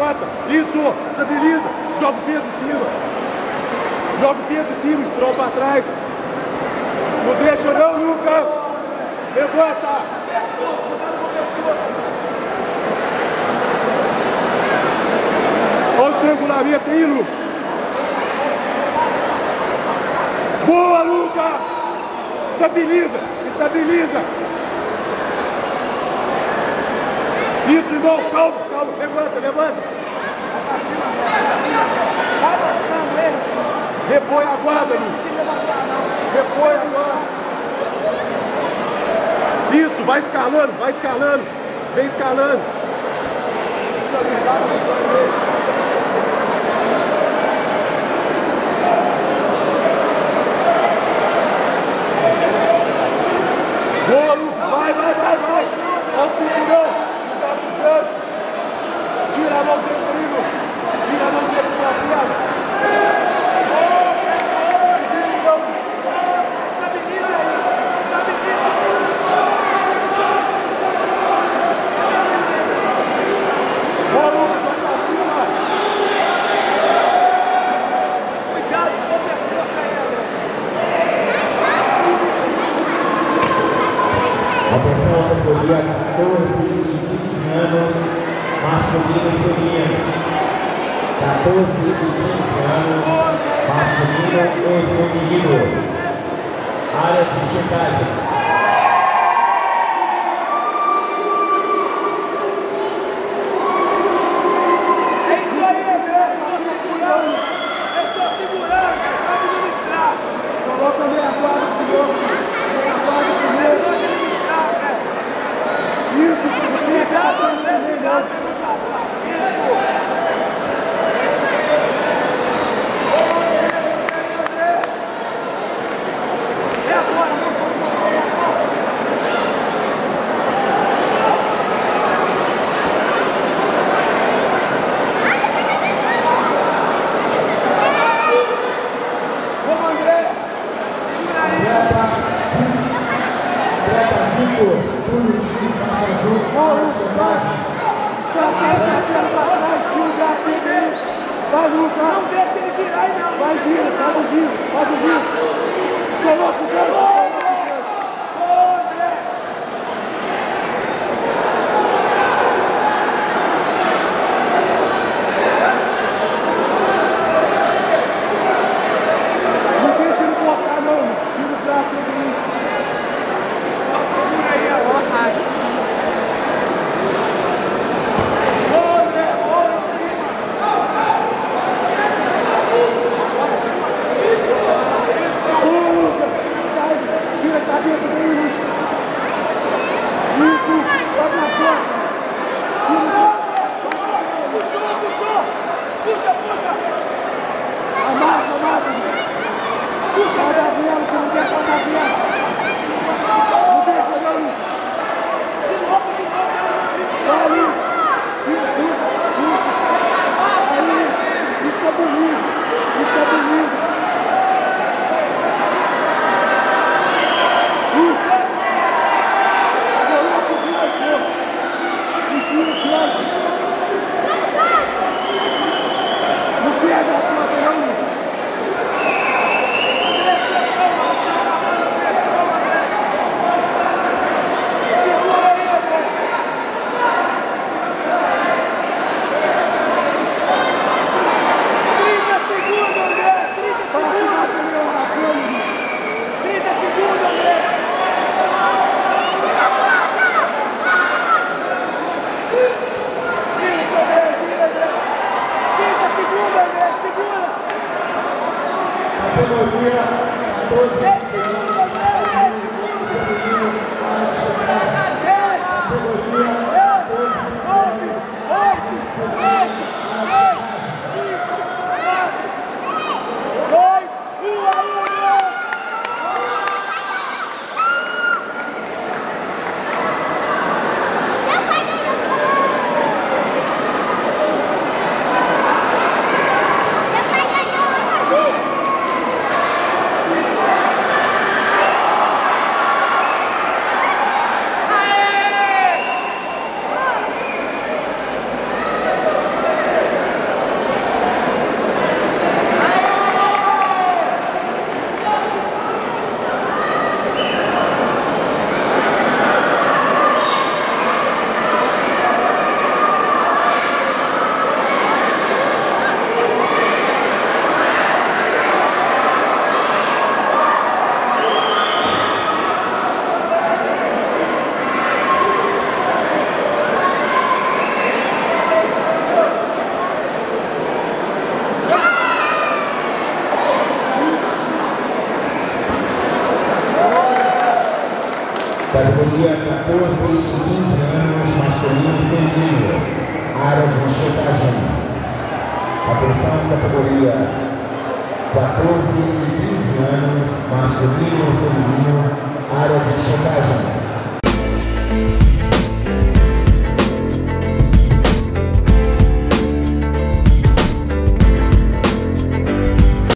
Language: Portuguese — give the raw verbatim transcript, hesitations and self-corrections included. levanta, isso, estabiliza, joga o peso em cima, joga o peso em cima, estirou para trás, não deixa não, Lucas, levanta, olha o estrangulamento aí, Lucas, boa, Lucas, estabiliza, estabiliza. Isso, irmão, calma, calma, levanta, levanta. Repõe a guarda, Lucas. Repõe a guarda. Isso, vai escalando, vai escalando. Vem escalando. Boa, Lucas, vai, vai, vai, vai. Olha o cinturão. Tira a mão do trigo, tira a mão do sua piada. Deixa o mão. Estabiliza aí, estabiliza. Boa, Lucas, vai pra cima. Cuidado, contra a sua saída. Atenção, categoria quatorze e quinze anos. Masculino e feminino, quatorze e quinze anos, masculino e feminino, área de checagem. categoria quatorze e quinze anos masculino e feminino, área de enxotagem. Atenção, categoria quatorze e quinze anos masculino e feminino, área de enxotagem.